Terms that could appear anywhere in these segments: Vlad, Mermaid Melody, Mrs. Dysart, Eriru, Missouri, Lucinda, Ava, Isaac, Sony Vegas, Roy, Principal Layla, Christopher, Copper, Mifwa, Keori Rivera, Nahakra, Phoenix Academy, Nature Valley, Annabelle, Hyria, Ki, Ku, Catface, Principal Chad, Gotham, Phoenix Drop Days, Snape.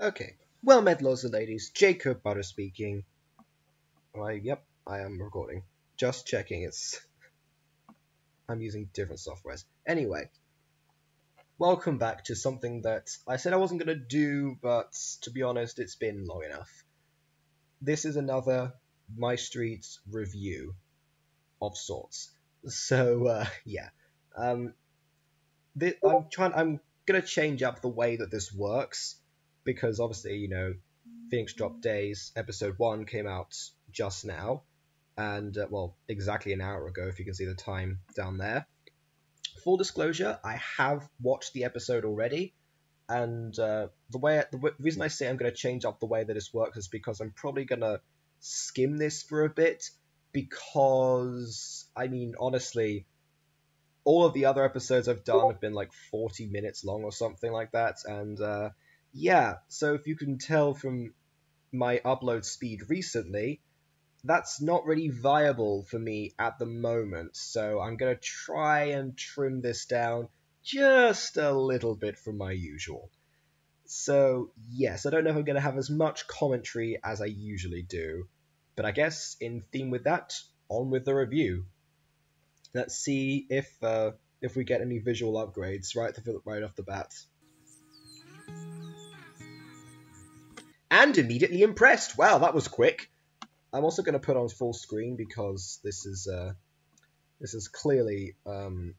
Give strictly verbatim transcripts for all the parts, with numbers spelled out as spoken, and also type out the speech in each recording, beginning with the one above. Okay. Well met, loads of ladies. Jacob Butter speaking. I, yep, I am recording. Just checking. It's... I'm using different softwares. Anyway. Welcome back to something that I said I wasn't going to do, but to be honest, it's been long enough. This is another My Street review of sorts. So, uh, yeah. Um, this, I'm trying. I'm going to change up the way that this works, because obviously, you know, Phoenix Drop Days Episode one came out just now, and, uh, well, exactly an hour ago, if you can see the time down there. Full disclosure, I have watched the episode already, and uh, the way the w reason I say I'm going to change up the way that this works is because I'm probably going to skim this for a bit, because, I mean, honestly, all of the other episodes I've done have been like forty minutes long or something like that, and uh, yeah, so if you can tell from my upload speed recently, that's not really viable for me at the moment, so I'm going to try and trim this down just a little bit from my usual. So, yes, I don't know if I'm going to have as much commentary as I usually do, but I guess in theme with that, on with the review. Let's see if uh, if we get any visual upgrades right, the, right off the bat. And immediately impressed! Wow, that was quick! I'm also going to put on full screen because this is uh, this is clearly um,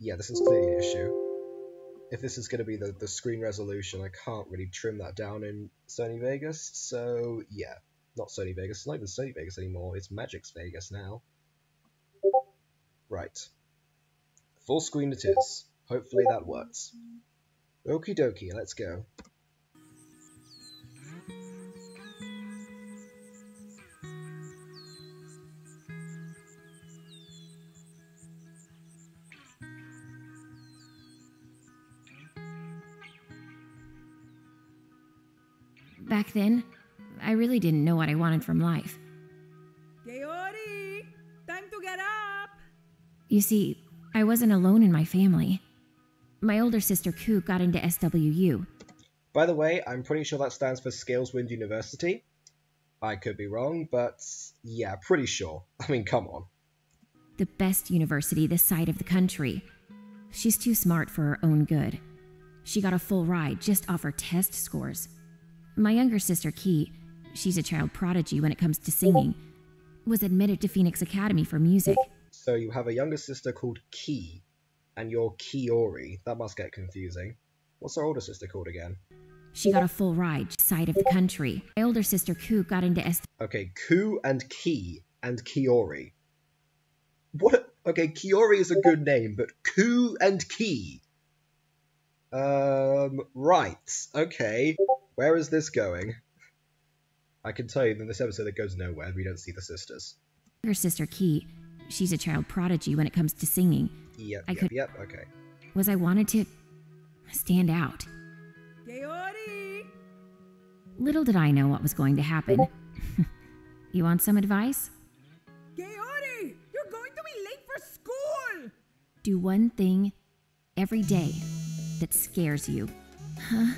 yeah, this is clearly an issue. If this is going to be the, the screen resolution, I can't really trim that down in Sony Vegas. So yeah, not Sony Vegas. It's not even Sony Vegas anymore. It's Magic's Vegas now. Right, full screen it is. Hopefully that works. Okie dokie, let's go. Back then, I really didn't know what I wanted from life. Keori! Time to get up! You see, I wasn't alone in my family. My older sister Ku got into S W U. By the way, I'm pretty sure that stands for Scaleswind University. I could be wrong, but yeah, pretty sure. I mean, come on. The best university this side of the country. She's too smart for her own good. She got a full ride just off her test scores. My younger sister, Ki, she's a child prodigy when it comes to singing, was admitted to Phoenix Academy for music. So you have a younger sister called Ki, and you're Keori. That must get confusing. What's our older sister called again? She got a full ride, side of the country. My older sister, Ku, got into S... Okay, Ku and Ki and Keori. What a... Okay, Keori is a good name, but Ku and Ki? Um, right, okay. Where is this going? I can tell you that this episode that goes nowhere. We don't see the sisters. Her sister Ki, she's a child prodigy when it comes to singing. Yep, I yep, could... yep, okay. Was I wanted to stand out. Keori! Little did I know what was going to happen. You want some advice? Keori! You're going to be late for school! Do one thing every day that scares you. Huh?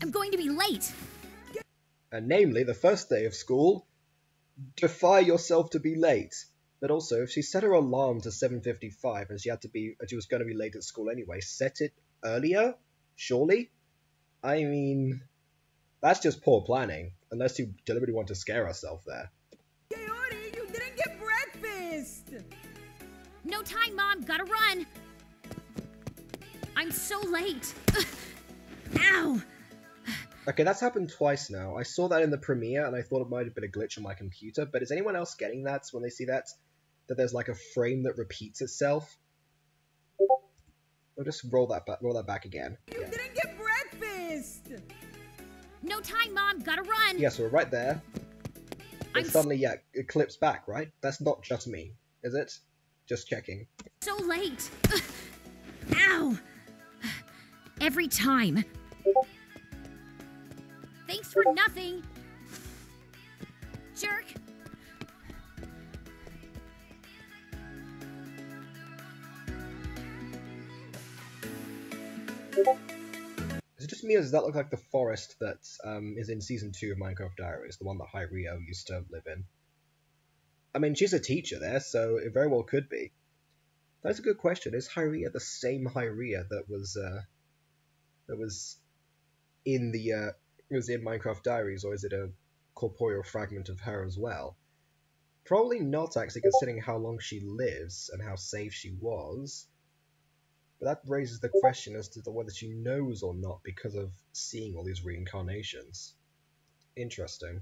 I'm going to be late! And namely, the first day of school, defy yourself to be late. But also, if she set her alarm to seven fifty-five and she had to be, she was going to be late at school anyway, set it earlier? Surely? I mean, that's just poor planning, unless you deliberately want to scare herself there. Keori, you didn't get breakfast! No time, Mom! Gotta run! I'm so late! Ow! Okay, that's happened twice now. I saw that in the premiere, and I thought it might have been a glitch on my computer, but is anyone else getting that when they see that? That there's like a frame that repeats itself? I'll just roll that back, roll that back again. You yeah. didn't get breakfast! No time, Mom! Gotta run! Yes, yeah, so we're right there. And suddenly, yeah, it clips back, right? That's not just me, is it? Just checking. So late! Ow! Every time! Thanks for nothing, jerk. Is it just me, or does that look like the forest that um, is in Season two of Minecraft Diaries, the one that Hyria used to live in? I mean, she's a teacher there, so it very well could be. That's a good question. Is Hyria the same Hyria that was uh, that was in the uh, was in Minecraft Diaries, or is it a corporeal fragment of her as well? Probably not, actually, considering how long she lives and how safe she was. But that raises the question as to whether she knows or not because of seeing all these reincarnations. Interesting.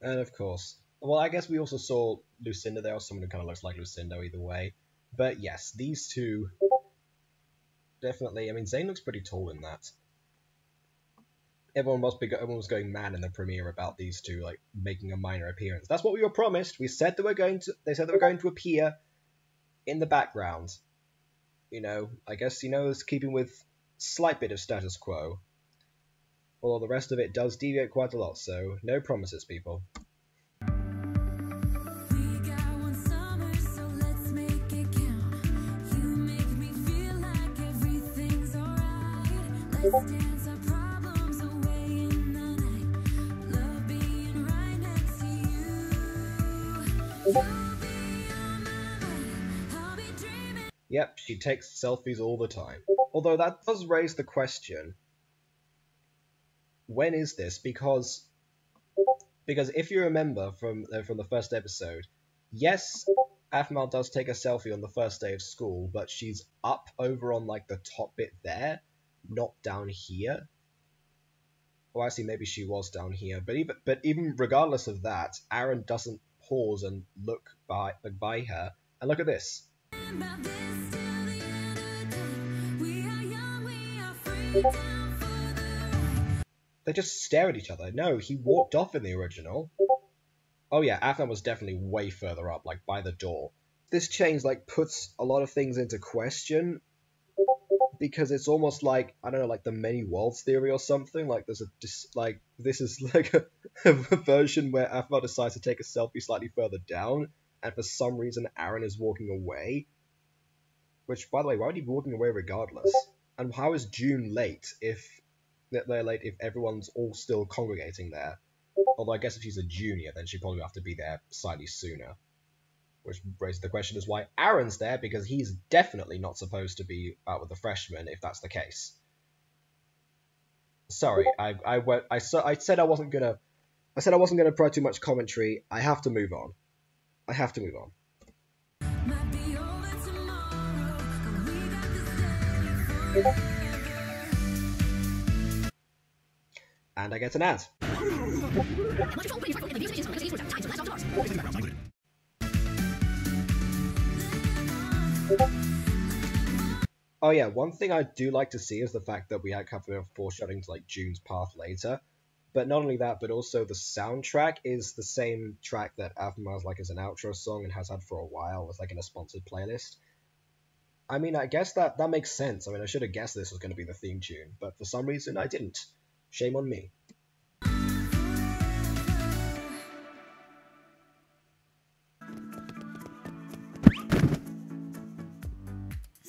And of course, well, I guess we also saw Lucinda there, or someone who kind of looks like Lucinda either way. But yes, these two definitely. I mean, Zane looks pretty tall in that. Everyone must be. Everyone was going mad in the premiere about these two, like making a minor appearance. That's what we were promised. We said that we're going to. They said that we're going to appear in the background. You know, I guess you know, it's keeping with slight bit of status quo. Although the rest of it does deviate quite a lot, so no promises, people. We got one summer, so let's make it count. You make me feel like everything's alright. Let's dance our problems away in the night. Love being right next to you. You'll be on my mind. I'll be dreaming. Yep, she takes selfies all the time. Although that does raise the question. When is this? Because because if you remember from uh, from the first episode, yes, Aphmau does take a selfie on the first day of school, but she's up over on like the top bit there, not down here. Well, actually, maybe she was down here, but even but even regardless of that, Aaron doesn't pause and look by look by her. And look at this. They just stare at each other. No, he walked off in the original. Oh yeah, Aphmau was definitely way further up, like by the door. This change like puts a lot of things into question because it's almost like, I don't know, like the many worlds theory or something. Like there's a dis like this is like a, a version where Aphmau decides to take a selfie slightly further down, and for some reason Aaron is walking away. Which, by the way, why would he be walking away regardless? And how is June late if? That they're late if everyone's all still congregating there. Although I guess if she's a junior, then she probably have to be there slightly sooner. Which raises the question is why Aaron's there, because he's definitely not supposed to be out with the freshmen if that's the case. Sorry, I I went, I, I said I wasn't gonna I said I wasn't gonna provide too much commentary. I have to move on. I have to move on. Might be over tomorrow, but we got this day for and I get an ad. Oh yeah, one thing I do like to see is the fact that we had kind of foreshadowing to like June's path later. But not only that, but also the soundtrack is the same track that Aphmau's like as an outro song and has had for a while. It's like in a sponsored playlist. I mean, I guess that, that makes sense. I mean, I should have guessed this was going to be the theme tune, but for some reason I didn't. Shame on me.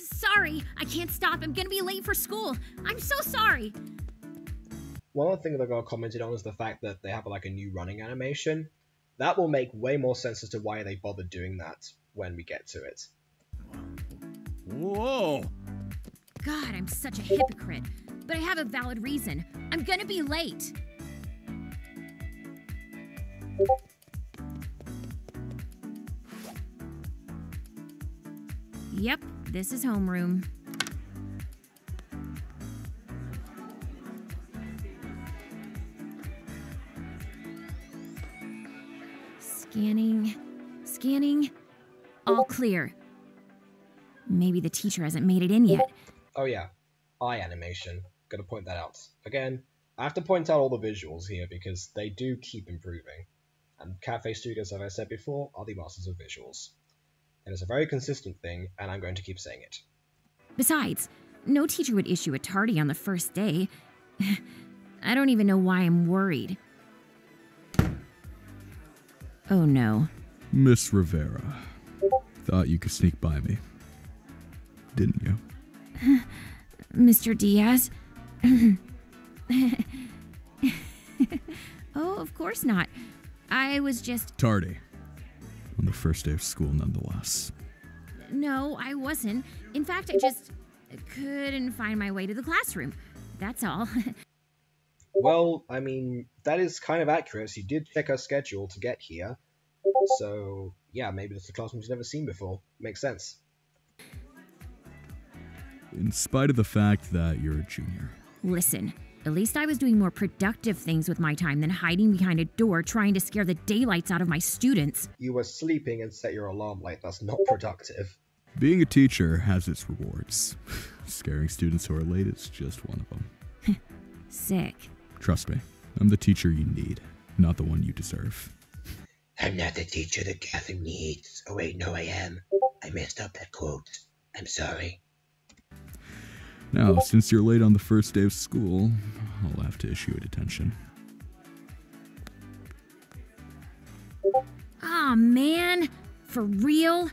Sorry, I can't stop. I'm gonna be late for school. I'm so sorry. One other thing that I commented on is the fact that they have like a new running animation. That will make way more sense as to why they bothered doing that when we get to it. Whoa! God, I'm such a hypocrite. But I have a valid reason. I'm gonna be late. Yep, this is homeroom. Scanning, scanning, all clear. Maybe the teacher hasn't made it in yet. Oh yeah, eye animation. Gonna point that out. Again, I have to point out all the visuals here because they do keep improving. And Catface Studios, as I said before, are the masters of visuals. and it's a very consistent thing, and I'm going to keep saying it. Besides, no teacher would issue a tardy on the first day. I don't even know why I'm worried. Oh no. Miss Rivera, thought you could sneak by me, didn't you? Mister Diaz? Oh, of course not. I was just... Tardy. On the first day of school, nonetheless. No, I wasn't. In fact, I just couldn't find my way to the classroom. That's all. Well, I mean, that is kind of accurate. She did check her schedule to get here. So, yeah, maybe this is a classroom she's never seen before. Makes sense. In spite of the fact that you're a junior. Listen, at least I was doing more productive things with my time than hiding behind a door trying to scare the daylights out of my students. You were sleeping and set your alarm light. That's not productive. Being a teacher has its rewards. Scaring students who are late is just one of them. Sick. Trust me, I'm the teacher you need, not the one you deserve. I'm not the teacher that Gotham needs. Oh wait, no I am. I messed up that quote. I'm sorry. Now, since you're late on the first day of school, I'll have to issue a detention. Aw, man! For real?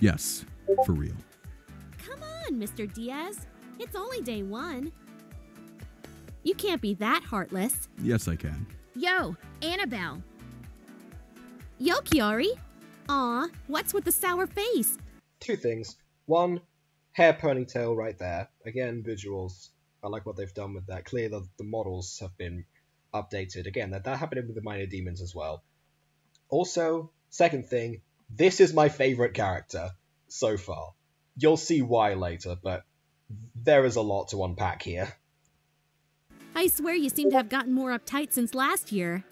Yes, for real. Come on, Mister Diaz. It's only day one. You can't be that heartless. Yes, I can. Yo, Annabelle. Yo, Keori. Aw, what's with the sour face? Two things. One... hair ponytail right there. Again, visuals. I like what they've done with that. Clearly, the, the models have been updated. Again, that, that happened with the Minor Demons as well. Also, second thing, this is my favorite character so far. You'll see why later, but there is a lot to unpack here. I swear you seem to have gotten more uptight since last year.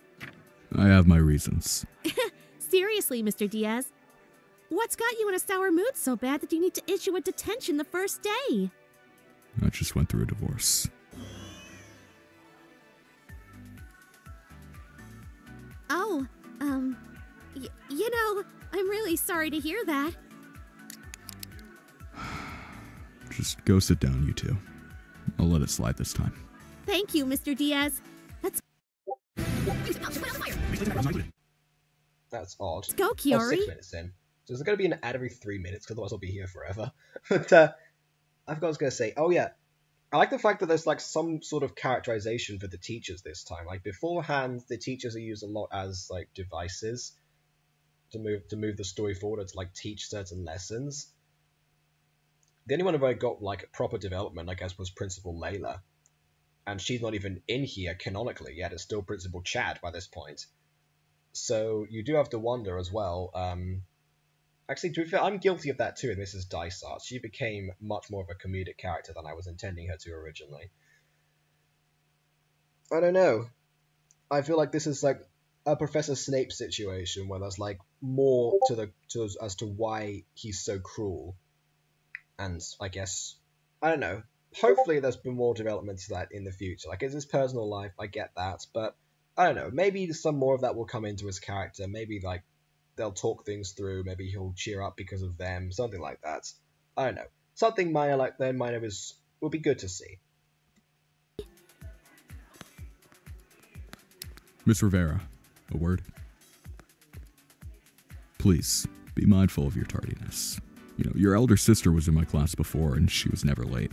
I have my reasons. Seriously, Mister Diaz. What's got you in a sour mood so bad that you need to issue a detention the first day? I just went through a divorce. Oh, um, y you know, I'm really sorry to hear that. Just go sit down, you two. I'll let it slide this time. Thank you, Mister Diaz. That's... That's odd. Let's go, Keori. Oh, six minutes in. So there's going to be an ad every three minutes, because otherwise I'll be here forever. But uh, I forgot what I was going to say. Oh, yeah. I like the fact that there's like some sort of characterization for the teachers this time. Like beforehand, the teachers are used a lot as like devices to move to move the story forward or to like teach certain lessons. The only one who I got like proper development, I guess, was Principal Layla. And she's not even in here canonically yet. It's still Principal Chad by this point. So you do have to wonder as well... Um, Actually, to be fair, I'm guilty of that too in Missus Dysart. She became much more of a comedic character than I was intending her to originally. I don't know. I feel like this is like a Professor Snape situation where there's like more to the to, as to why he's so cruel. And I guess, I don't know. Hopefully there's been more development to that in the future. Like, it's his personal life, I get that. But, I don't know, maybe some more of that will come into his character. Maybe like they'll talk things through, maybe he'll cheer up because of them, something like that. I don't know. Something minor like that minor is, will be good to see. Miss Rivera, a word? Please, be mindful of your tardiness. You know, your elder sister was in my class before and she was never late.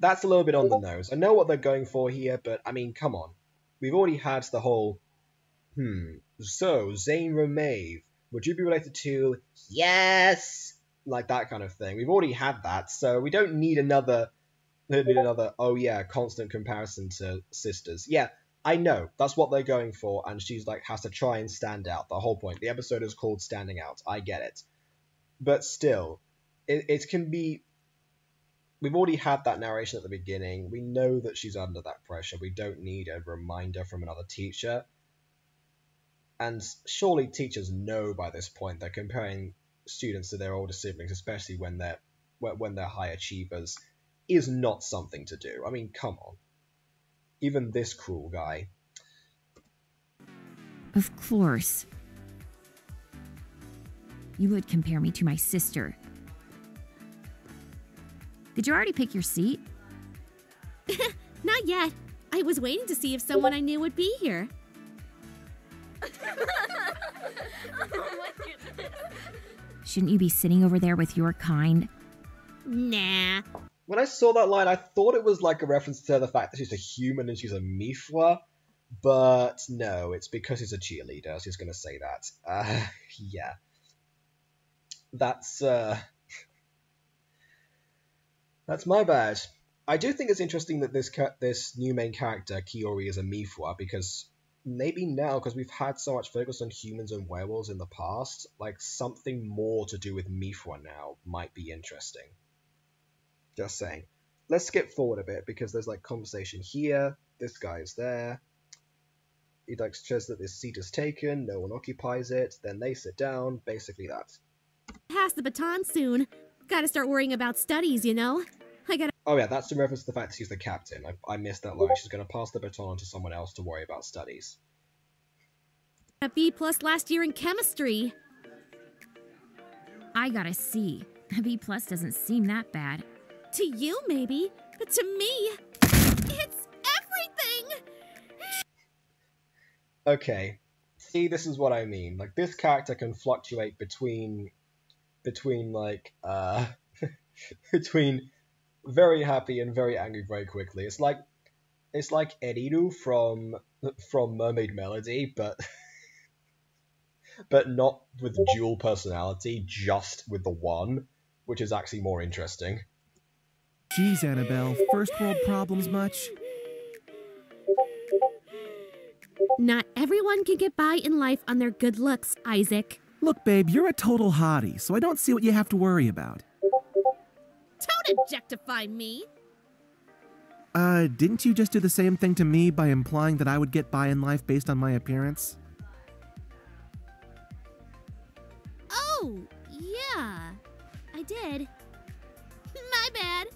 That's a little bit on the nose. I know what they're going for here, but I mean, come on. We've already had the whole... Hmm, so, Zane Romay, would you be related to, yes, like that kind of thing? We've already had that, so we don't need another, we need another, oh yeah, constant comparison to sisters. Yeah, I know, that's what they're going for, and she's like, has to try and stand out, the whole point. The episode is called Standing Out, I get it. But still, it, it can be, we've already had that narration at the beginning, we know that she's under that pressure, we don't need a reminder from another teacher. And surely teachers know by this point they're comparing students to their older siblings, especially when they're when they're high achievers, is not something to do. I mean, come on. Even this cruel guy. Of course. You would compare me to my sister. Did you already pick your seat? Not yet. I was waiting to see if someone I knew would be here. Shouldn't you be sitting over there with your kind? Nah. When I saw that line, I thought it was like a reference to the fact that she's a human and she's a Mifwa. But no, it's because he's a cheerleader. I was just going to say that. Uh, yeah. That's, uh... that's my bad. I do think it's interesting that this this new main character, Keori, is a Mifwa, because maybe now, because we've had so much focus on humans and werewolves in the past, like, something more to do with Mifwa now might be interesting. Just saying. Let's skip forward a bit, because there's, like, conversation here. This guy is there. He, like, says that this seat is taken, no one occupies it, then they sit down, basically that. Pass the baton soon. Gotta start worrying about studies, you know? I gotta... Oh yeah, that's in reference to the fact she's the captain. I, I missed that line. She's going to pass the baton to someone else to worry about studies. A B plus last year in chemistry. I got a C. A B plus doesn't seem that bad. To you, maybe, but to me, it's everything! Okay. See, this is what I mean. Like, this character can fluctuate between... between, like, uh... between... very happy and very angry very quickly. It's like it's like Eriru from from Mermaid Melody, but but not with dual personality, just with the one, which is actually more interesting. Jeez, Annabelle, first world problems much? Not everyone can get by in life on their good looks, Isaac. Look, babe, you're a total hottie, so I don't see what you have to worry about. Don't objectify me! Uh, didn't you just do the same thing to me by implying that I would get by in life based on my appearance? Oh, yeah. I did. My bad.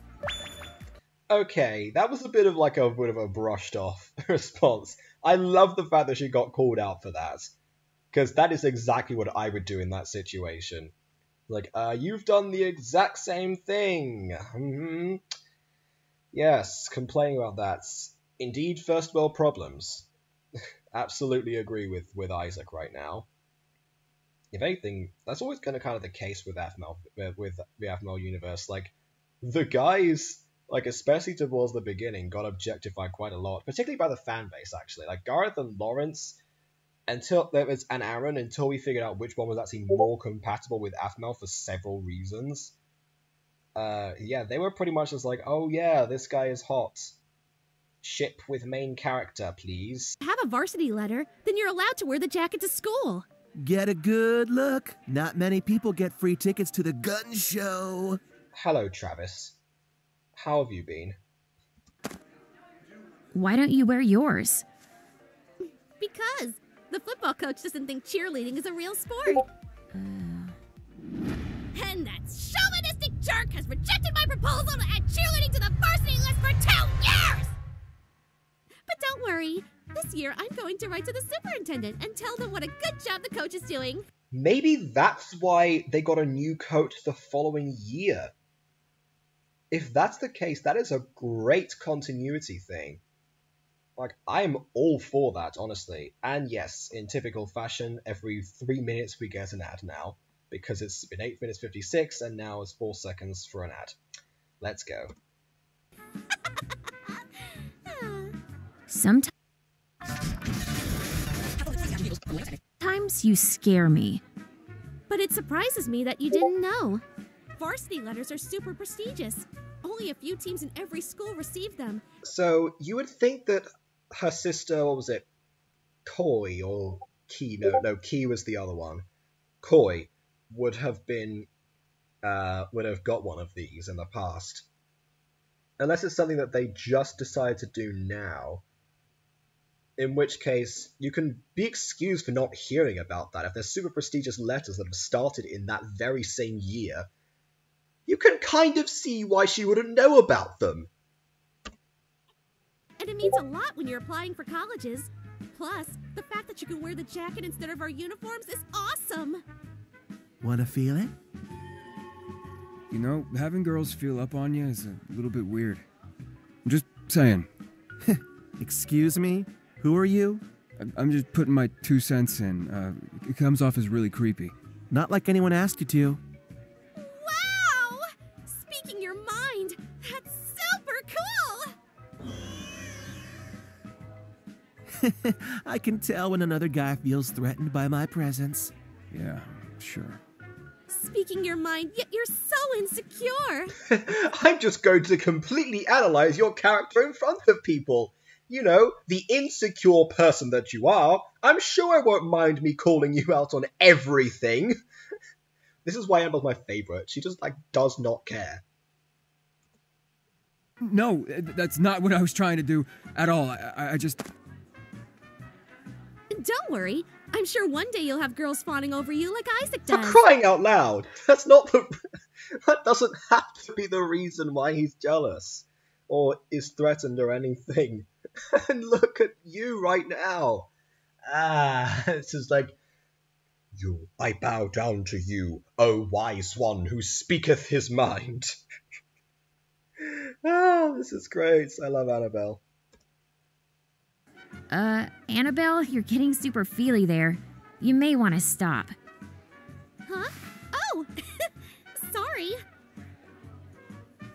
Okay, that was a bit of like a bit of a brushed off response. I love the fact that she got called out for that. Because that is exactly what I would do in that situation. Like, uh, you've done the exact same thing. Mm-hmm. Yes, complaining about that. Indeed, first world problems. Absolutely agree with, with Isaac right now. If anything, that's always kind of kind of the case with Aphmau, with the Aphmau universe. Like, the guys, like, especially towards the beginning, got objectified quite a lot, particularly by the fan base, actually. Like, Gareth and Lawrence... Until there was an Aaron, until we figured out which one was actually more compatible with Aphmau for several reasons. Uh, yeah, they were pretty much just like, oh yeah, this guy is hot. Ship with main character, please. Have a varsity letter, then you're allowed to wear the jacket to school. Get a good look. Not many people get free tickets to the gun show. Hello, Travis. How have you been? Why don't you wear yours? Because... the football coach doesn't think cheerleading is a real sport. Uh... And that chauvinistic jerk has rejected my proposal to add cheerleading to the varsity list for two years! But don't worry. This year, I'm going to write to the superintendent and tell them what a good job the coach is doing. Maybe that's why they got a new coach the following year. If that's the case, that is a great continuity thing. Like, I'm all for that, honestly. And yes, in typical fashion, every three minutes we get an ad now. Because it's been eight minutes fifty-six, and now it's four seconds for an ad. Let's go. Sometimes you scare me. But it surprises me that you didn't know. Varsity letters are super prestigious. Only a few teams in every school receive them. So, you would think that... her sister, what was it? Koi or Ki? No, no, Ki was the other one. Koi would have been, uh, would have got one of these in the past, unless it's something that they just decided to do now. In which case, you can be excused for not hearing about that if there's super prestigious letters that have started in that very same year. You can kind of see why she wouldn't know about them. And it means a lot when you're applying for colleges. Plus, the fact that you can wear the jacket instead of our uniforms is awesome! Wanna feel it? You know, having girls feel up on you is a little bit weird. I'm just saying. Excuse me? Who are you? I'm just putting my two cents in. Uh, it comes off as really creepy. Not like anyone asked you to. Wow! Speaking your mind, that's super cool! I can tell when another guy feels threatened by my presence. Yeah, sure. Speaking your mind, yet you're so insecure. I'm just going to completely analyze your character in front of people. You know, the insecure person that you are, I'm sure I won't mind me calling you out on everything. This is why Amber's my favorite. She just, like, does not care. No, that's not what I was trying to do at all. I, I just... Don't worry. I'm sure one day you'll have girls fawning over you like Isaac does. For crying out loud! That's not the... That doesn't have to be the reason why he's jealous. Or is threatened or anything. And look at you right now. Ah, it's just like, you, I bow down to you, O wise one who speaketh his mind. Ah, this is great. I love Annabelle. Uh, Annabelle, you're getting super feely there. You may want to stop. Huh? Oh, sorry.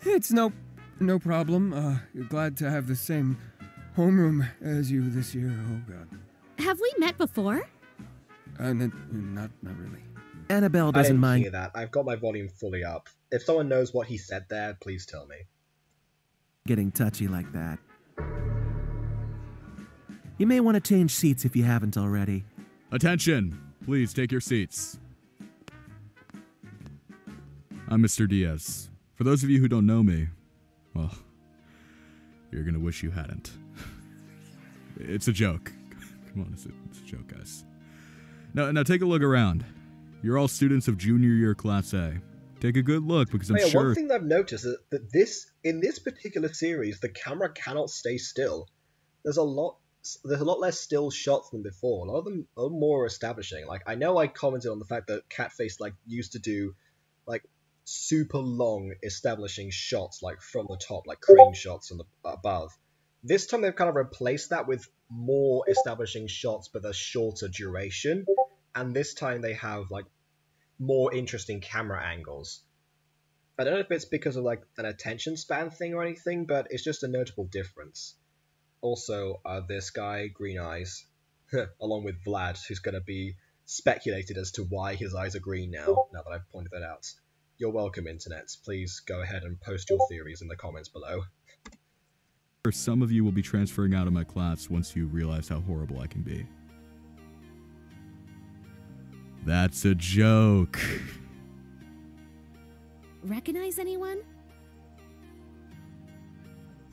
It's no... No problem. Uh, glad to have the same homeroom as you this year. Oh, God. Have we met before? Uh, not, not really. Annabelle doesn't mind. I didn't hear that. I've got my volume fully up. If someone knows what he said there, please tell me. Getting touchy like that. You may want to change seats if you haven't already. Attention! Please take your seats. I'm Mister Diaz. For those of you who don't know me, well, you're going to wish you hadn't. It's a joke. Come on, it's a, it's a joke, guys. Now, now take a look around. You're all students of junior year class A. Take a good look, because I'm oh, yeah, sure... One thing that I've noticed is that this, in this particular series, the camera cannot stay still. There's a lot there's a lot less still shots than before. A lot of them are more establishing. Like, I know I commented on the fact that Catface, like, used to do, like... super long establishing shots, like from the top, like crane shots from the above. This time they've kind of replaced that with more establishing shots, but they're shorter duration, and this time they have like more interesting camera angles. I don't know if it's because of like an attention span thing or anything, but it's just a notable difference. Also, uh, this guy, green eyes, along with Vlad, who's going to be speculated as to why his eyes are green now, now that I've pointed that out. You're welcome, Internet. Please go ahead and post your theories in the comments below. Some of you will be transferring out of my class once you realize how horrible I can be. That's a joke. Recognize anyone?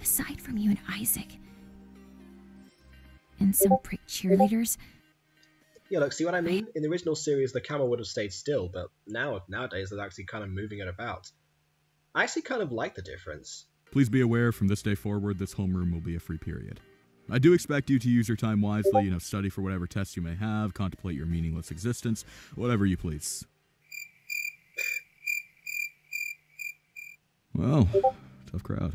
Aside from you and Isaac. And some prick cheerleaders... Yeah, look, see what I mean? In the original series, the camera would have stayed still, but now, nowadays, they're actually kind of moving it about. I actually kind of like the difference. Please be aware, from this day forward, this homeroom will be a free period. I do expect you to use your time wisely, you know, study for whatever tests you may have, contemplate your meaningless existence, whatever you please. Well, tough crowd.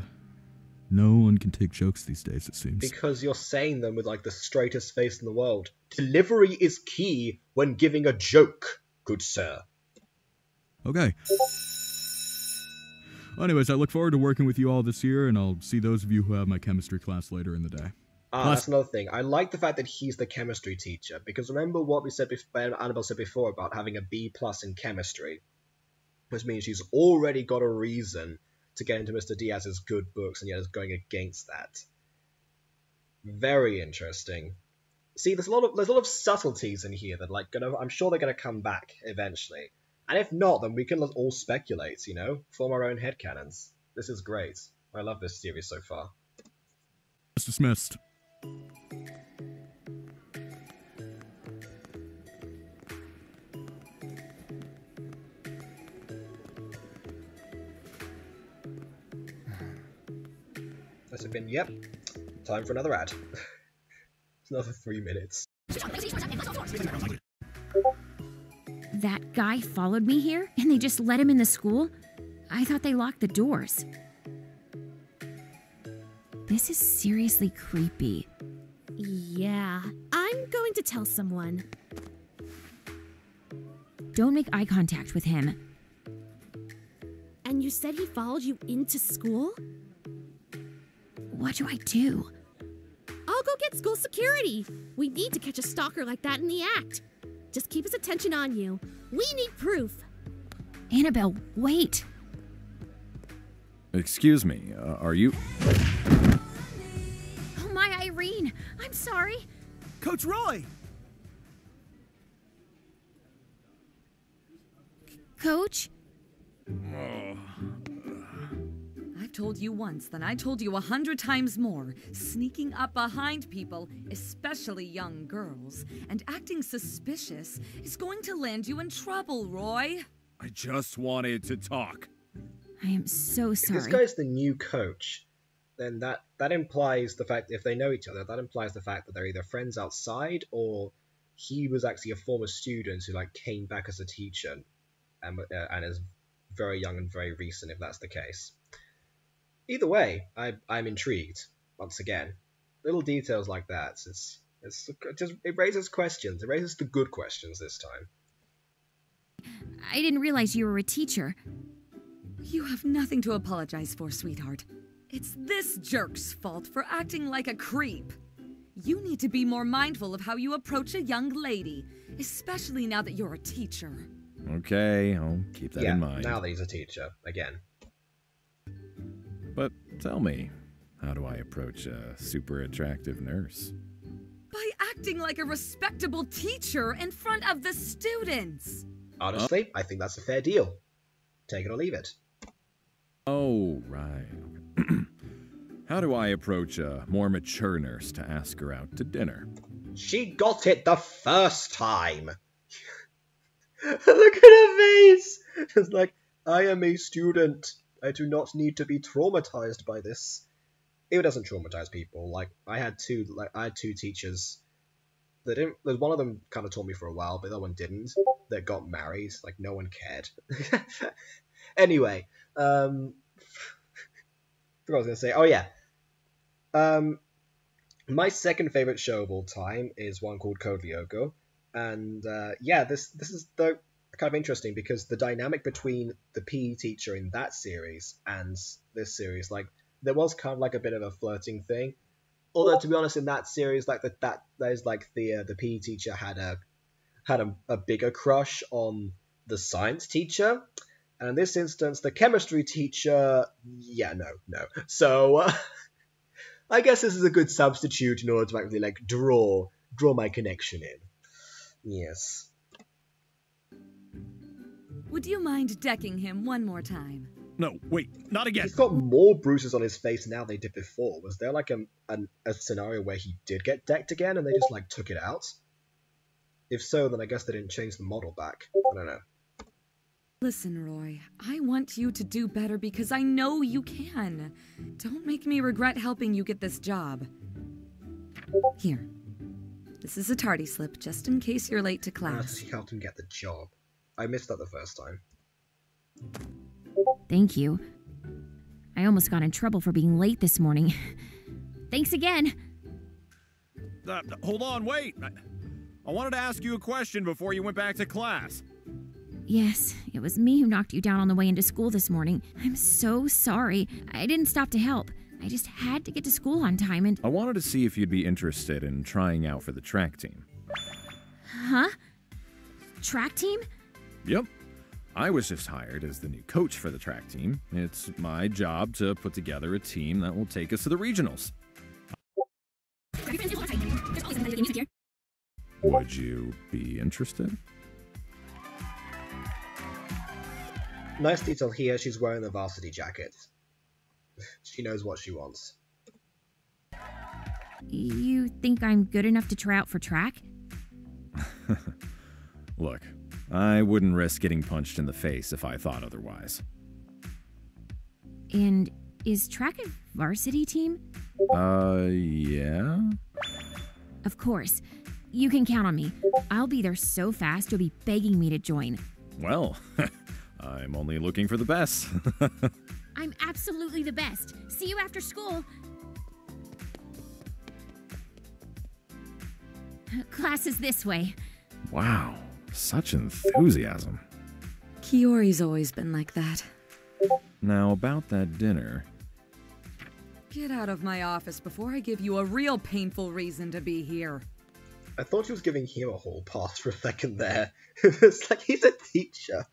No one can take jokes these days, it seems. Because you're saying them with, like, the straightest face in the world. Delivery is key when giving a joke, good sir. Okay. Anyways, I look forward to working with you all this year, and I'll see those of you who have my chemistry class later in the day. Ah, that's another thing. I like the fact that he's the chemistry teacher, because remember what we said before, Annabelle said before about having a B plus in chemistry, which means she's already got a reason to get into Mister Diaz's good books, and yet is going against that. Very interesting. See, there's a lot of there's a lot of subtleties in here that, like, gonna, I'm sure they're going to come back eventually. And if not, then we can all speculate, you know, form our own headcanons. This is great. I love this series so far. It's dismissed. That's been, yep, time for another ad. It's another three minutes. that guy followed me here and they just let him in the school? I thought they locked the doors. This is seriously creepy. Yeah, I'm going to tell someone. Don't make eye contact with him. And you said he followed you into school? What do I do? I'll go get school security. We need to catch a stalker like that in the act. Just keep his attention on you. We need proof. Annabelle, wait. Excuse me, uh, are you... Oh my, Irene, I'm sorry. Coach Roy! C- Coach? I've told you once, then I told you a hundred times more. Sneaking up behind people, especially young girls, and acting suspicious is going to land you in trouble, Roy. I just wanted to talk. I am so sorry. If this guy's the new coach, then that, that implies the fact, if they know each other, that implies the fact that they're either friends outside or he was actually a former student who like came back as a teacher and, uh, and is very young and very recent, if that's the case. Either way, I, I'm intrigued, once again. Little details like that, it's, it's, it, just, it raises questions. It raises the good questions this time. I didn't realize you were a teacher. You have nothing to apologize for, sweetheart. It's this jerk's fault for acting like a creep. You need to be more mindful of how you approach a young lady, especially now that you're a teacher. Okay, I'll keep that yeah, in mind. Now that he's a teacher, again. But tell me, how do I approach a super attractive nurse? By acting like a respectable teacher in front of the students. Honestly, oh. I think that's a fair deal. Take it or leave it. Oh, right. How do I approach a more mature nurse to ask her out to dinner? She got it the first time! Look at her face! It's like, I am a student. I do not need to be traumatized by this. It doesn't traumatize people. Like, I had two, like, I had two teachers. They didn't, one of them kind of taught me for a while, but the other one didn't. That got married. Like, no one cared. Anyway, um... I forgot what I was going to say. Oh, yeah. Um, my second favorite show of all time is one called Code Lyoko. And, uh, yeah, this this is the, kind of interesting because the dynamic between the P E teacher in that series and this series, like, there was kind of like a bit of a flirting thing. Although, to be honest, in that series, like, the, that there's, like, the uh, the P E teacher had a had a, a bigger crush on the science teacher. And in this instance, the chemistry teacher... Yeah, no, no. So, uh, I guess this is a good substitute in order to actually, like, draw, draw my connection in. Yes. Would you mind decking him one more time? No, wait, not again. He's got more bruises on his face now than they did before. Was there, like, a, a, a scenario where he did get decked again and they just, like, took it out? If so, then I guess they didn't change the model back. I don't know. Listen, Roy, I want you to do better because I know you can. Don't make me regret helping you get this job. Here. This is a tardy slip, just in case you're late to class. She helped him get the job. I missed that the first time. Thank you. I almost got in trouble for being late this morning. Thanks again. Uh, hold on, wait. I, I wanted to ask you a question before you went back to class. Yes, it was me who knocked you down on the way into school this morning. I'm so sorry. I didn't stop to help. I just had to get to school on time and... I wanted to see if you'd be interested in trying out for the track team. Huh? Track team? Yep. I was just hired as the new coach for the track team. It's my job to put together a team that will take us to the regionals. Would you be interested? Nice detail here, she's wearing the varsity jacket. She knows what she wants. You think I'm good enough to try out for track? Look, I wouldn't risk getting punched in the face if I thought otherwise. And is track a varsity team? Uh, yeah? Of course. You can count on me. I'll be there so fast you'll be begging me to join. Well, I'm only looking for the best. I'm absolutely the best. See you after school. Class is this way. Wow, such enthusiasm. Keori's always been like that. Now about that dinner. Get out of my office before I give you a real painful reason to be here. I thought she was giving him a hall pass for a second there. It's like he's a teacher.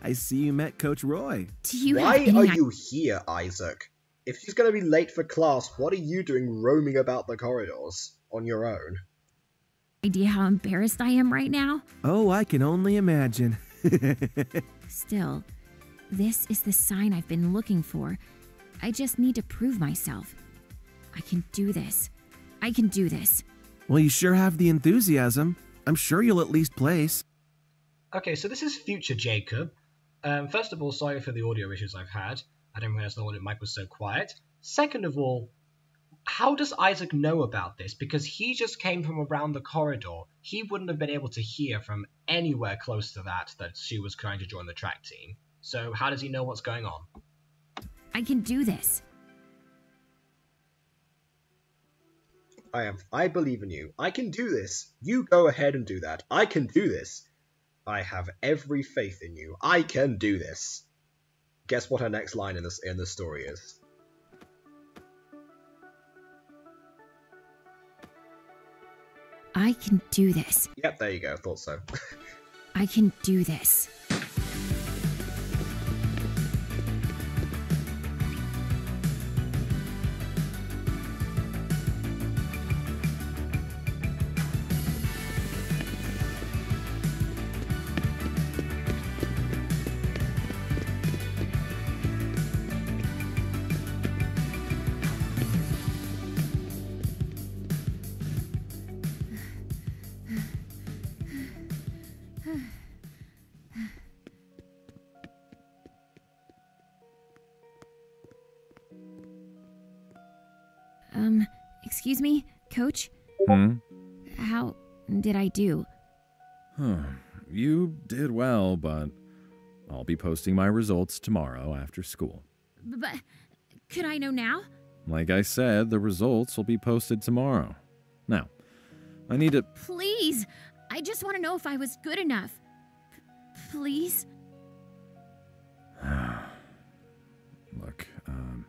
I see you met Coach Roy. Do you Why are you here, Isaac? If she's going to be late for class, what are you doing roaming about the corridors on your own? Idea how embarrassed I am right now? Oh, I can only imagine. Still, this is the sign I've been looking for. I just need to prove myself. I can do this. I can do this. Well, you sure have the enthusiasm. I'm sure you'll at least place. Okay, so this is future Jacob. Um, first of all, sorry for the audio issues I've had. I didn't realize the audio mic was so quiet. Second of all, how does Isaac know about this? Because he just came from around the corridor. He wouldn't have been able to hear from anywhere close to that that she was trying to join the track team. So how does he know what's going on? I can do this. I am. I believe in you. I can do this. You go ahead and do that. I can do this. I have every faith in you. I can do this. Guess what her next line in this in the story is. I can do this. Yep, there you go. I thought so. I can do this. Um, excuse me, Coach? Hmm? How did I do? Huh. You did well, but I'll be posting my results tomorrow after school. But could I know now? Like I said, the results will be posted tomorrow. Now, I need to... Please! I just want to know if I was good enough. P- please? Look, um...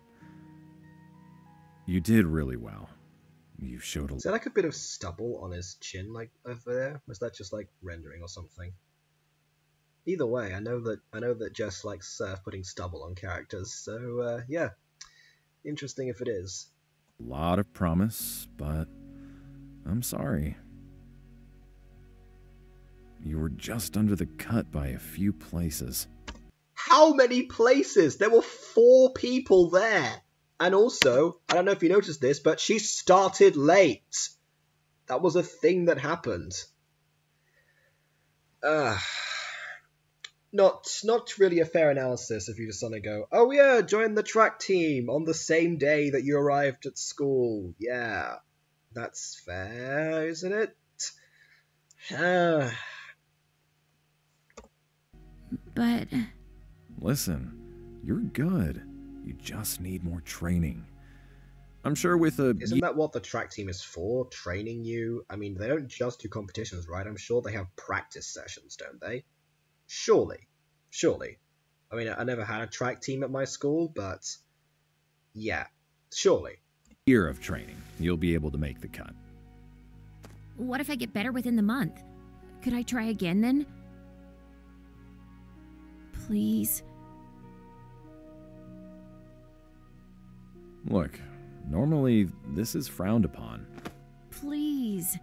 you did really well. You showed a... Is there like a bit of stubble on his chin, like over there? Was that just like rendering or something? Either way, I know that I know that Jess likes uh, putting stubble on characters, so uh, yeah, interesting if it is. A lot of promise, but I'm sorry. You were just under the cut by a few places. How many places? There were four people there. And also, I don't know if you noticed this, but she started late. That was a thing that happened. Uh, not not really a fair analysis if you just want to go, oh yeah, join the track team on the same day that you arrived at school. Yeah, that's fair, isn't it? Uh. But... Listen, you're good. You just need more training. I'm sure with a... Isn't that what the track team is for? Training you? I mean, they don't just do competitions, right? I'm sure they have practice sessions, don't they? Surely. Surely. I mean, I never had a track team at my school, but... yeah. Surely. Year of training. You'll be able to make the cut. What if I get better within the month? Could I try again, then? Please... Look, normally this is frowned upon. Please.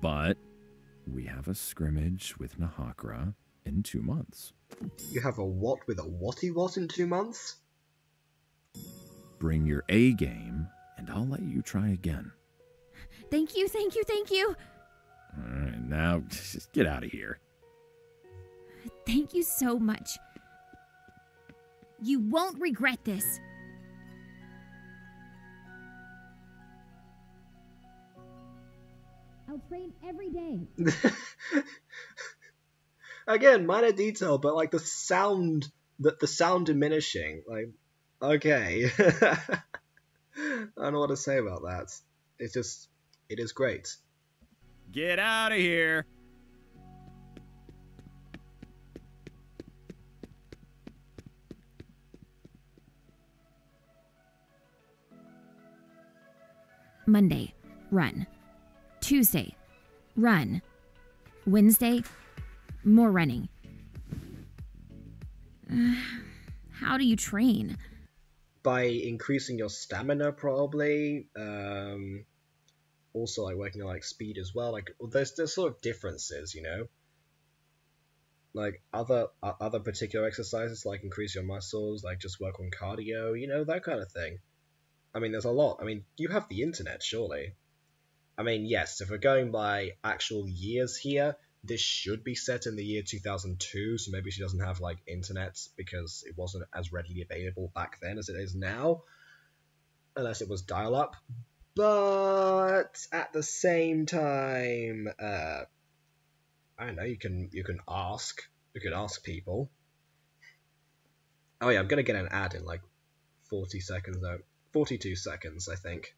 But we have a scrimmage with Nahakra in two months. You have a what with a whatty-what in two months? Bring your A game, and I'll let you try again. Thank you, thank you, thank you. All right, now just get out of here. Thank you so much. You won't regret this. I'll train every day. Again, minor detail, but like the sound, the, the sound diminishing. Like, okay. I don't know what to say about that. It's just, it is great. Get out of here. Monday, run. Tuesday, run. Wednesday, more running. Uh, how do you train? By increasing your stamina, probably. Um, also, like working on like speed as well. Like there's there's sort of differences, you know. Like other uh, other particular exercises, like increase your muscles, like just work on cardio, you know, that kind of thing. I mean, there's a lot. I mean, you have the internet, surely. I mean, yes, if we're going by actual years here, this should be set in the year two thousand two, so maybe she doesn't have, like, internet because it wasn't as readily available back then as it is now, unless it was dial-up. But at the same time, uh, I don't know, you can, you can ask. You can ask people. Oh, yeah, I'm going to get an ad in, like, forty seconds, though. forty-two seconds, I think.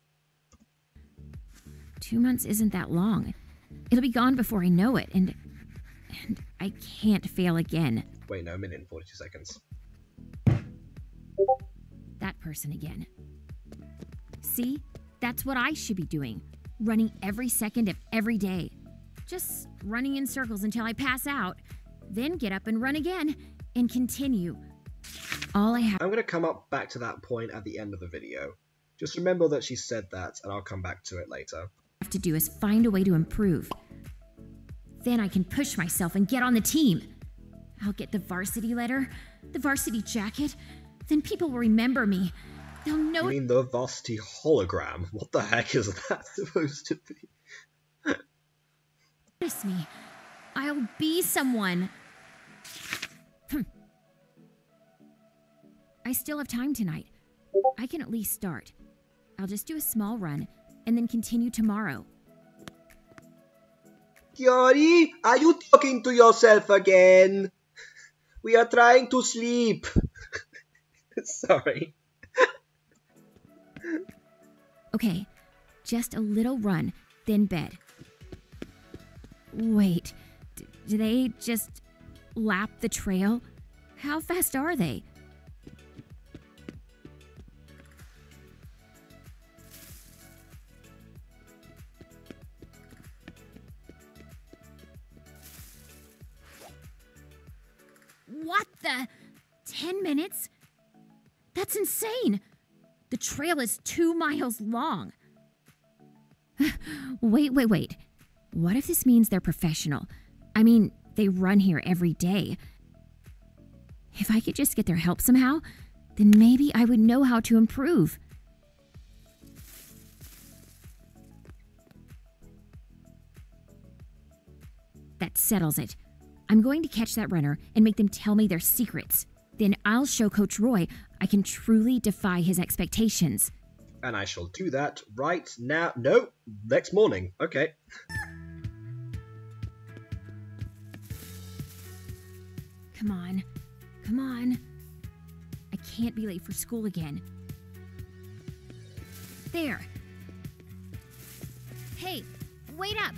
Two months isn't that long. It'll be gone before I know it, and and I can't fail again. Wait, no, a minute and forty-two seconds. That person again. See? That's what I should be doing. Running every second of every day. Just running in circles until I pass out. Then get up and run again, and continue. All I have- I'm going to come up back to that point at the end of the video. Just remember that she said that, and I'll come back to it later. Have to do is find a way to improve. Then I can push myself and get on the team. I'll get the varsity letter, the varsity jacket, then people will remember me. They'll know- You mean the varsity hologram? What the heck is that supposed to be? Notice me. I'll be someone. Hm. I still have time tonight. I can at least start. I'll just do a small run, and then continue tomorrow. Keori, are you talking to yourself again? We are trying to sleep. Sorry. Okay, just a little run, then bed. Wait, d- do they just lap the trail? How fast are they? What the? Ten minutes? That's insane! The trail is two miles long. Wait, wait, wait. What if this means they're professional? I mean, they run here every day. If I could just get their help somehow, then maybe I would know how to improve. That settles it. I'm going to catch that runner and make them tell me their secrets. Then I'll show Coach Roy I can truly defy his expectations. And I shall do that right now. No, next morning. Okay. Come on. Come on. I can't be late for school again. There. Hey, wait up.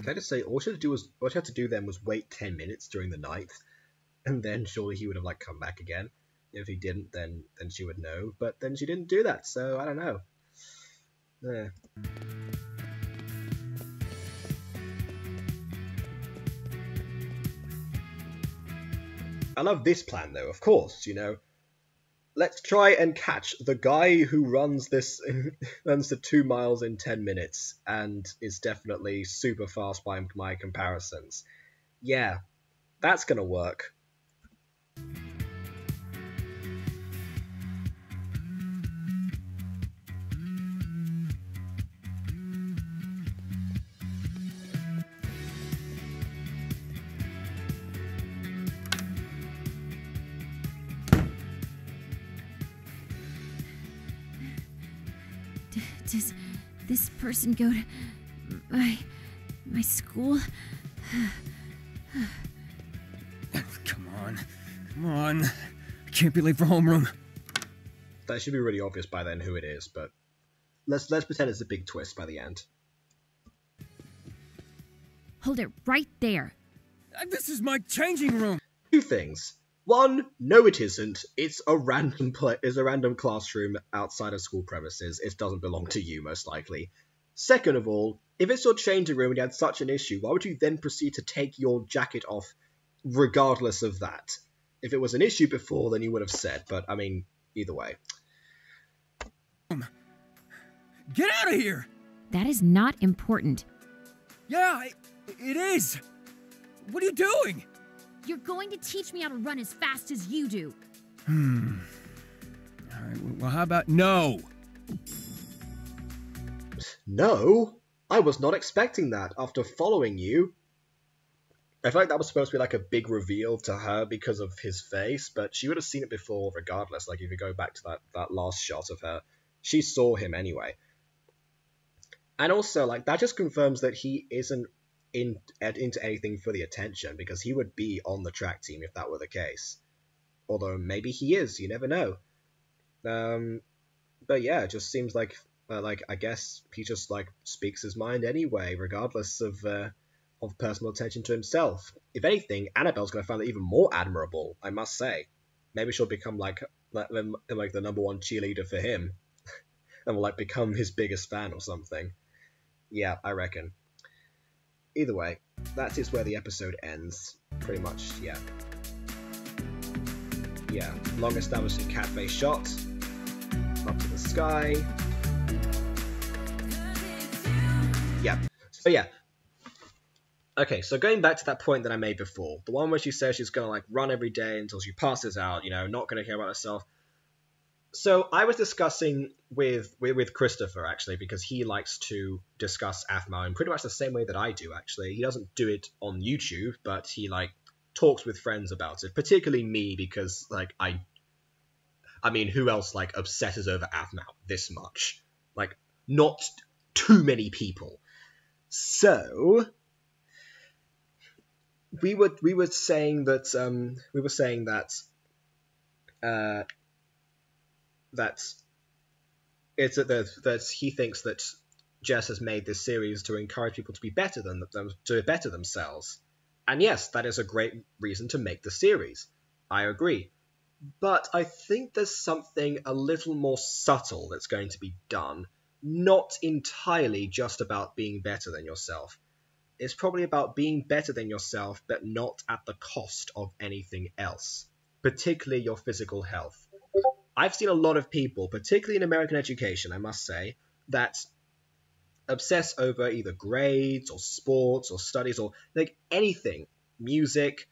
Can I just say, all she had to do was all she had to do then was wait ten minutes during the night, and then surely he would have like come back again. If he didn't, then then she would know. But then she didn't do that, so I don't know. Yeah. I love this plan though. Of course, you know, let's try and catch the guy who runs this runs the two miles in ten minutes and is definitely super fast by my comparisons. Yeah, that's gonna work. does this person go to my, my school? Come on. Come on. I can't be late for homeroom. That should be really obvious by then who it is, but let's let's pretend it's a big twist by the end. Hold it right there. This is my changing room. Two things. One, no it isn't. It's a random pla- is a random classroom outside of school premises. It doesn't belong to you, most likely. Second of all, if it's your changing room and you had such an issue, why would you then proceed to take your jacket off regardless of that? If it was an issue before, then you would have said, but I mean, either way. Get out of here! That is not important. Yeah, it, it is! What are you doing? You're going to teach me how to run as fast as you do. Hmm. All right, well, how about no? No? I was not expecting that after following you. I feel like that was supposed to be like a big reveal to her because of his face, but she would have seen it before regardless. Like, if you go back to that, that last shot of her, she saw him anyway. And also, like, that just confirms that he isn't in, into anything for the attention, because he would be on the track team if that were the case. Although maybe he is, you never know. Um, but yeah, it just seems like, uh, like I guess he just like speaks his mind anyway, regardless of uh, of personal attention to himself. If anything, Annabelle's going to find that even more admirable, I must say. Maybe she'll become like like, like the number one cheerleader for him, and will like become his biggest fan or something. Yeah, I reckon. Either way, that is where the episode ends, pretty much, yeah. Yeah, long established Catface shot, up to the sky. Yeah, so yeah. Okay, so going back to that point that I made before, the one where she says she's gonna like run every day until she passes out, you know, not gonna care about herself. So I was discussing with, with with Christopher, actually, because he likes to discuss Aphmau in pretty much the same way that I do, actually. He doesn't do it on YouTube, but he, like, talks with friends about it, particularly me, because, like, I... I mean, who else, like, obsesses over Aphmau this much? Like, not too many people. So... We were, we were saying that... Um, we were saying that... Uh... that it's that, that he thinks that Jess has made this series to encourage people to be better than them, to better themselves. And yes, that is a great reason to make the series. I agree. But I think there's something a little more subtle that's going to be done, not entirely just about being better than yourself. It's probably about being better than yourself, but not at the cost of anything else, particularly your physical health. I've seen a lot of people, particularly in American education, I must say, that obsess over either grades or sports or studies or like anything, music,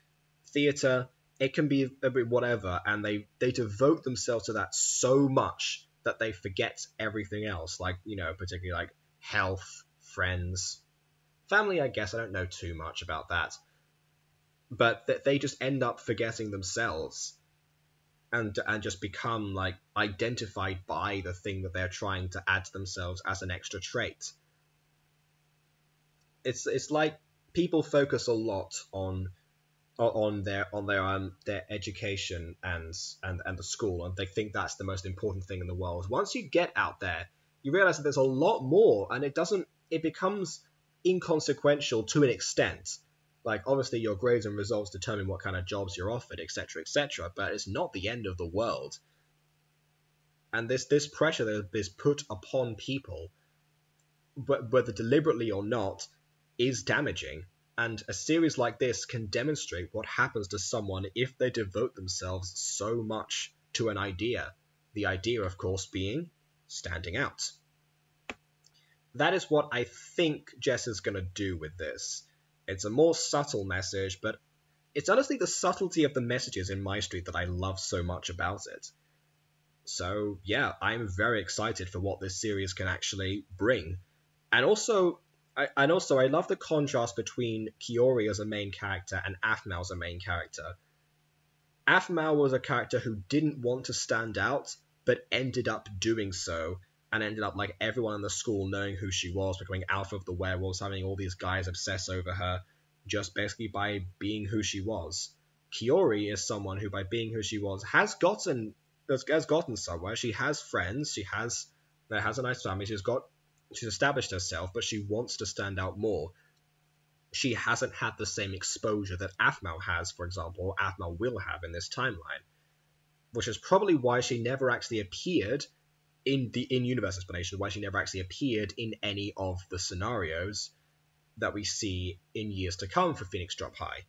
theatre, it can be whatever, and they, they devote themselves to that so much that they forget everything else, like, you know, particularly like health, friends, family, I guess, I don't know too much about that, but that they just end up forgetting themselves. And, and just become, like, identified by the thing that they're trying to add to themselves as an extra trait. It's it's like people focus a lot on on their on their um, their education and and and the school, and they think that's the most important thing in the world. Once you get out there, you realize that there's a lot more, and it doesn't it becomes inconsequential to an extent. Like, obviously, your grades and results determine what kind of jobs you're offered, et cetera, et cetera, but it's not the end of the world. And this this pressure that is put upon people, whether deliberately or not, is damaging. And a series like this can demonstrate what happens to someone if they devote themselves so much to an idea. The idea, of course, being standing out. That is what I think Jess is going to do with this. It's a more subtle message, but it's honestly the subtlety of the messages in My Street that I love so much about it. So, yeah, I'm very excited for what this series can actually bring. And also, I, and also, I love the contrast between Keori as a main character and Aphmau as a main character. Aphmau was a character who didn't want to stand out, but ended up doing so, and ended up like everyone in the school knowing who she was, becoming Alpha of the Werewolves, having all these guys obsess over her just basically by being who she was. Keori is someone who, by being who she was, has gotten has gotten somewhere. She has friends. She has there has a nice family. She's got she's established herself, but she wants to stand out more. She hasn't had the same exposure that Aphmau has, for example, or Aphmau will have in this timeline, which is probably why she never actually appeared in the in-universe explanation, why she never actually appeared in any of the scenarios that we see in years to come for Phoenix Drop High.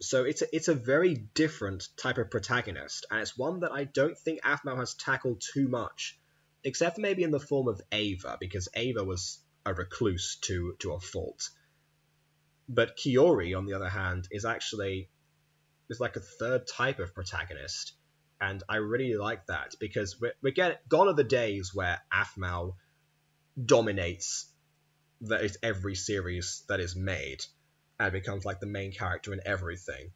So it's a, it's a very different type of protagonist, and it's one that I don't think Aphmau has tackled too much, except maybe in the form of Ava, because Ava was a recluse to, to a fault. But Keori, on the other hand, is actually is like a third type of protagonist, and I really like that, because we're, we're getting, gone are the days where Aphmau dominates that is every series that is made and becomes like the main character in everything.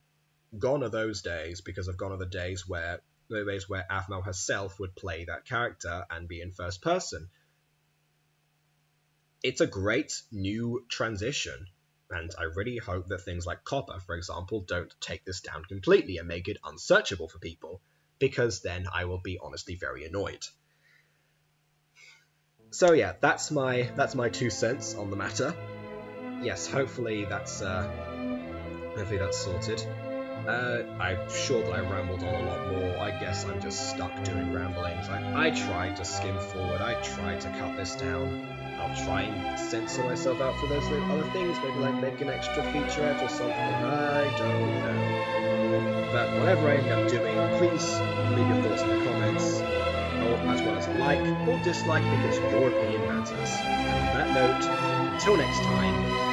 Gone are those days, because I've gone are the days where the days where Aphmau herself would play that character and be in first person. It's a great new transition, and I really hope that things like Copper, for example, don't take this down completely and make it unsearchable for people, because then I will be honestly very annoyed. So yeah, that's my that's my two cents on the matter. Yes, hopefully that's uh, hopefully that's sorted. Uh, I'm sure that I rambled on a lot more. I guess I'm just stuck doing ramblings. I, I tried to skim forward. I tried to cut this down. I'll try and censor myself out for those other things. Maybe like make an extra featurette or something. I don't know. But whatever I end up doing, please leave your thoughts in the comments, or as well as a like or dislike, because your opinion matters. And on that note, until next time.